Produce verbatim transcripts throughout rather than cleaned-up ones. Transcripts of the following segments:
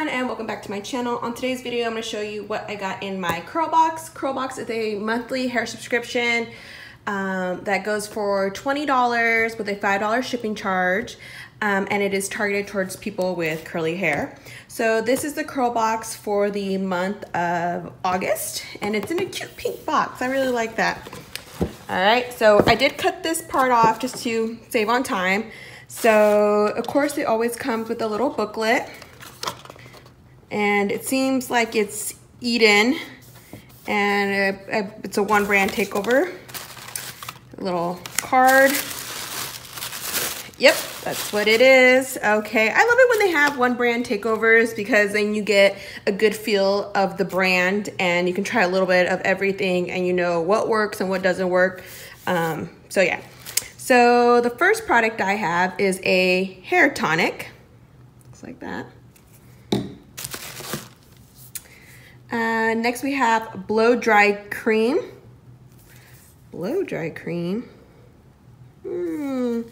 everyone, and welcome back to my channel. On today's video, I'm going to show you what I got in my Curlbox. Curlbox is a monthly hair subscription um, that goes for twenty dollars with a five dollar shipping charge, um, and it is targeted towards people with curly hair. So this is the Curlbox for the month of August, and it's in a cute pink box. I really like that. All right, so I did cut this part off just to save on time. So of course it always comes with a little booklet, and it seems like it's Eden, and a, a, it's a one brand takeover. A little card. Yep, that's what it is. Okay, I love it when they have one brand takeovers, because then you get a good feel of the brand and you can try a little bit of everything and you know what works and what doesn't work. Um, so yeah. So the first product I have is a hair tonic. Looks like that. Uh, next we have blow dry cream. Blow dry cream. Hmm.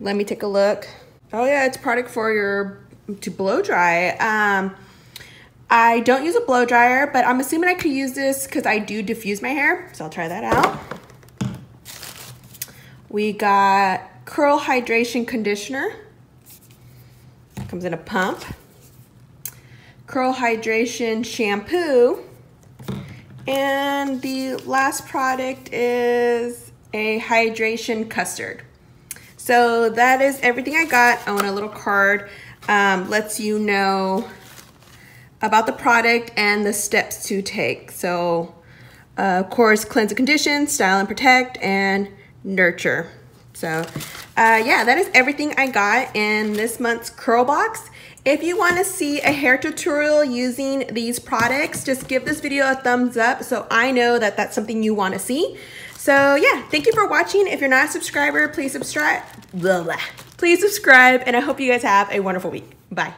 Let me take a look. Oh yeah, it's product for your to blow dry. Um, I don't use a blow dryer, but I'm assuming I could use this because I do diffuse my hair. So I'll try that out. We got curl hydration conditioner. Comes in a pump. Curl hydration shampoo. And the last product is a hydration custard. So that is everything I got. I own a little card. Um, lets you know about the product and the steps to take. So uh, of course, cleanse and condition, style and protect, and nurture. So uh, yeah, that is everything I got in this month's Curlbox. If you want to see a hair tutorial using these products, just give this video a thumbs up so I know that that's something you want to see. So yeah, thank you for watching. If you're not a subscriber, please subscribe. Blah, blah. Please subscribe, and I hope you guys have a wonderful week. Bye.